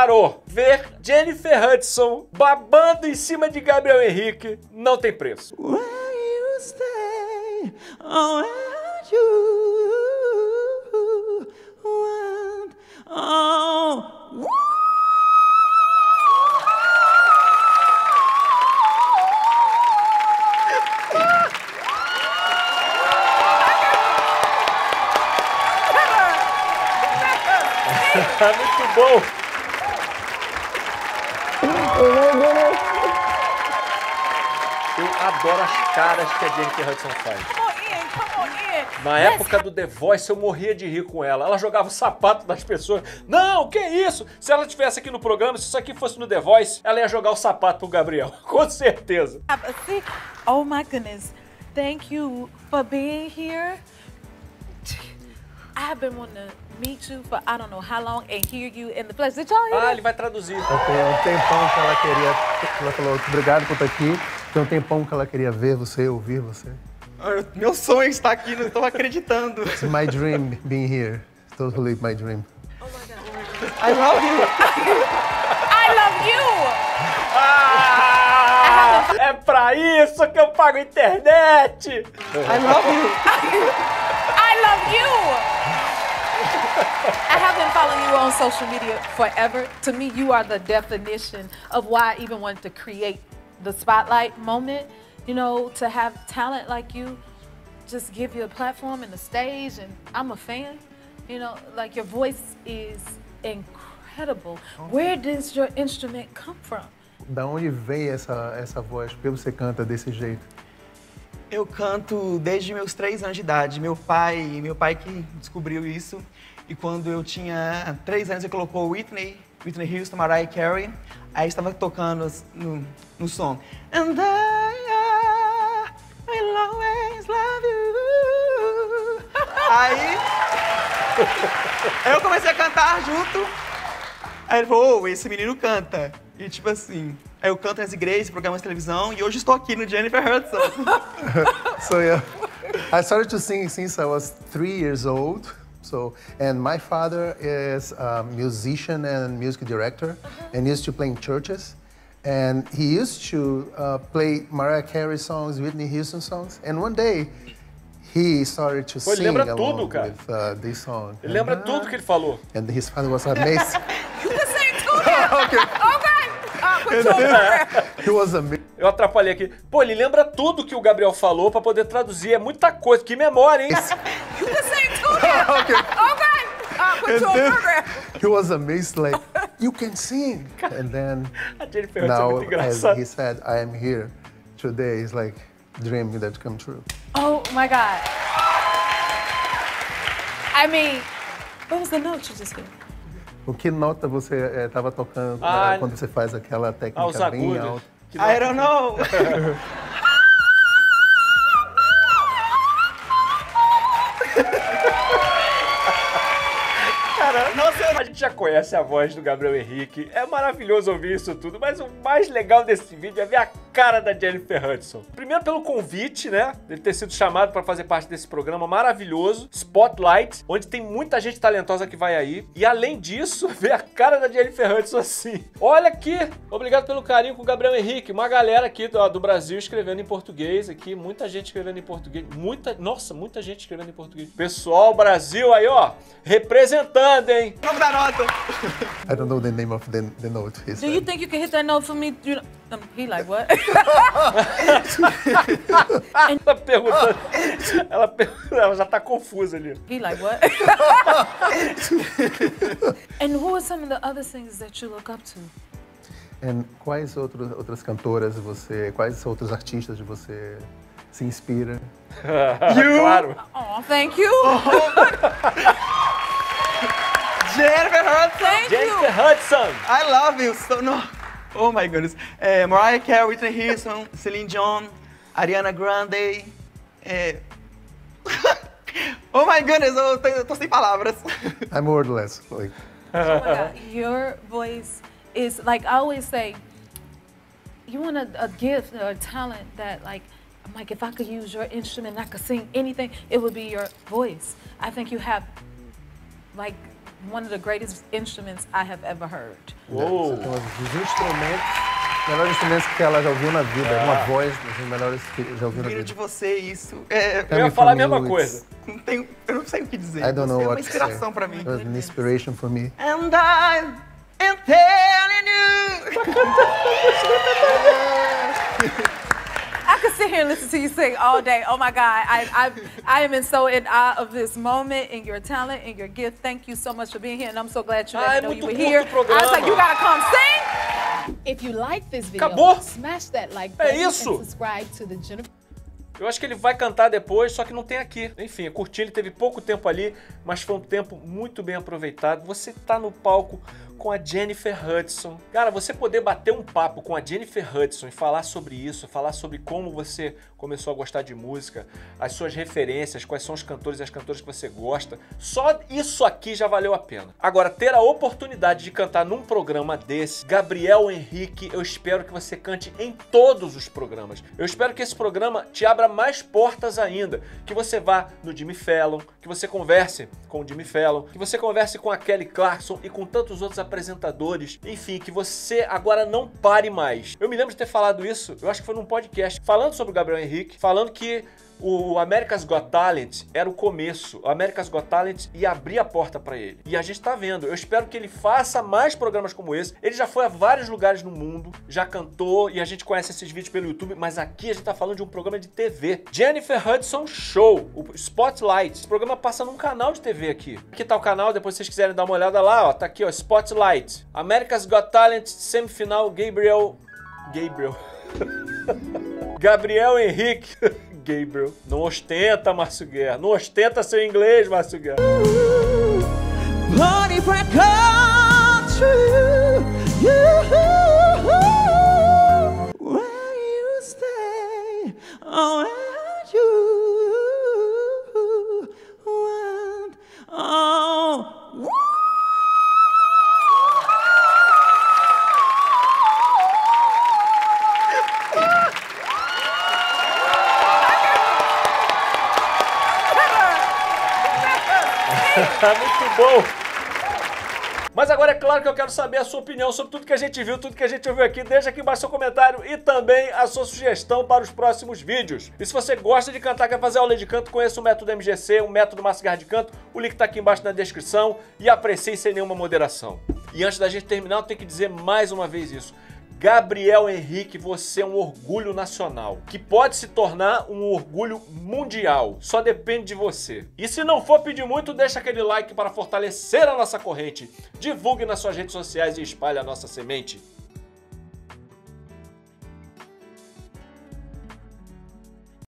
parou. Ver Jennifer Hudson babando em cima de Gabriel Henrique não tem preço. Where you stay, around you, and, muito bom! Eu adoro as caras que a Jennifer Hudson faz. Na época do The Voice, eu morria de rir com ela. Ela jogava o sapato das pessoas. Não, que isso? Se ela estivesse aqui no programa, se isso aqui fosse no The Voice, ela ia jogar o sapato pro Gabriel. Com certeza. Oh my goodness. Thank you for being here. I've been wanting to meet you for I don't know how long and hear you in the place. Did y'all hear it? Ah, ele vai traduzir. Tem um tempão que ela queria... Ela falou, obrigado por estar aqui. Tem um tempão que ela queria ver você, ouvir você. Meu sonho está aqui, não estou acreditando. It's my dream being here. It's totally my dream. Oh my God. I love you. I love you. Ah, é pra isso que eu pago internet. I love you. I love you! I have been following you on social media forever. To me, you are the definition of why I even wanted to create the Spotlight moment. You know, to have talent like you, just give you a platform and a stage, and I'm a fan. You know, like your voice is incredible. Where does your instrument come from? Da onde vem essa voz? Por que você canta desse jeito? Eu canto desde meus 3 anos de idade. Meu pai que descobriu isso. E quando eu tinha 3 anos, ele colocou Whitney Houston, Mariah Carey. Aí estava tocando no som. And I will always love you. Aí eu comecei a cantar junto. Aí ele falou, oh, esse menino canta. E tipo assim... Eu canto nas igrejas, programas de televisão, e hoje estou aqui no Jennifer Hudson. So yeah, I started to sing since I was 3 years old. So, and my father is a musician and music director, and used to play in churches. And he used to play Mariah Carey songs, Whitney Houston songs. And one day, he started to sing along with this song. Ele lembra tudo que ele falou. And his father was amazed. You can sing too now. Okay. Eu atrapalhei aqui. Pô, ele lembra tudo que o Gabriel falou pra poder traduzir. É muita coisa. Que memória, hein? He was amazed, like, you can sing. And then, now, as he said, I am here today. It's like dream that come true. Oh, my God. I mean, what was the note you just gave? O que nota você estava tocando quando você faz aquela técnica bem alta? I don't know! Cara, nossa, a gente já conhece a voz do Gabriel Henrique, é maravilhoso ouvir isso tudo, mas o mais legal desse vídeo é ver a cara da Jennifer Hudson. Primeiro pelo convite, né, dele ter sido chamado para fazer parte desse programa maravilhoso, Spotlight, onde tem muita gente talentosa que vai aí. E além disso, ver a cara da Jennifer Hudson assim. Olha aqui, obrigado pelo carinho com o Gabriel Henrique, uma galera aqui do Brasil escrevendo em português aqui, muita gente escrevendo em português, muita gente escrevendo em português. Pessoal, Brasil aí, ó, representando, hein? Vamos dar nota. I don't know the name of the note. Do you think you can hit that note for me? You know? He like, what? Ela perguntando. Ela já tá confusa ali. He like, what? And who are some of the other things that you look up to? And quais outras cantoras você, quais outros artistas você se inspira? You? Claro. Oh, thank you. Jennifer Hudson. Thank Jennifer Hudson. I love you so no. Oh my goodness. Mariah Carey, Whitney Houston, Celine Dion, Ariana Grande. Oh my goodness, eu tô sem palavras. I'm wordless. Like. Oh my God, your voice is like I always say. You want a gift or a talent that like I'm like if I could use your instrument, I could sing anything. It would be your voice. I think you have like one of the greatest instruments I have ever heard. Uou! Você tem melhores instrumentos que ela já ouviu na vida. É. Uma voz dos melhores que já ouviu na vida. De você, isso. É... Eu ia falar a mesma coisa. Não tenho, eu não sei o que dizer. I don't know what to say. É uma inspiração pra mim. An inspiration for me. And I am telling you. I could sit here and listen to you sing all day. Oh my God, I am in so in awe of this moment and your talent and your gift. Thank you so much for being here, and I'm so glad you know you were here. I was like, you gotta come sing. If you like this video, acabou. Smash that like button and subscribe to the Jennifer. Eu acho que ele vai cantar depois, só que não tem aqui. Enfim, eu curti, ele teve pouco tempo ali, mas foi um tempo muito bem aproveitado. Você tá no palco com a Jennifer Hudson. Cara, você poder bater um papo com a Jennifer Hudson e falar sobre isso, falar sobre como você começou a gostar de música, as suas referências, quais são os cantores e as cantoras que você gosta, só isso aqui já valeu a pena. Agora, ter a oportunidade de cantar num programa desse, Gabriel Henrique, eu espero que você cante em todos os programas. Eu espero que esse programa te abra mais portas ainda, que você vá no Jimmy Fallon, que você converse com o Jimmy Fallon, que você converse com a Kelly Clarkson e com tantos outros apresentadores, enfim, que você agora não pare mais. Eu me lembro de ter falado isso, eu acho que foi num podcast, falando sobre o Gabriel Henrique, falando que o America's Got Talent era o começo, o America's Got Talent ia abrir a porta pra ele. E a gente tá vendo, eu espero que ele faça mais programas como esse. Ele já foi a vários lugares no mundo, já cantou e a gente conhece esses vídeos pelo YouTube, mas aqui a gente tá falando de um programa de TV. Jennifer Hudson Show, o Spotlight. Esse programa passa num canal de TV aqui. Aqui tá o canal, depois se vocês quiserem dar uma olhada lá, ó, tá aqui, ó, Spotlight. America's Got Talent, semifinal, Gabriel Henrique. Gabriel. Não ostenta, Márcio Guerra. Não ostenta seu inglês, Márcio Guerra. Muito bom! Mas agora é claro que eu quero saber a sua opinião sobre tudo que a gente viu, tudo que a gente ouviu aqui. Deixa aqui embaixo seu comentário e também a sua sugestão para os próximos vídeos. E se você gosta de cantar, quer fazer aula de canto, conheça o método MGC, o método Márcio Guerra de Canto. O link tá aqui embaixo na descrição e aprecie sem nenhuma moderação. E antes da gente terminar, eu tenho que dizer mais uma vez isso. Gabriel Henrique, você é um orgulho nacional, que pode se tornar um orgulho mundial. Só depende de você. E se não for pedir muito, deixa aquele like para fortalecer a nossa corrente. Divulgue nas suas redes sociais e espalhe a nossa semente.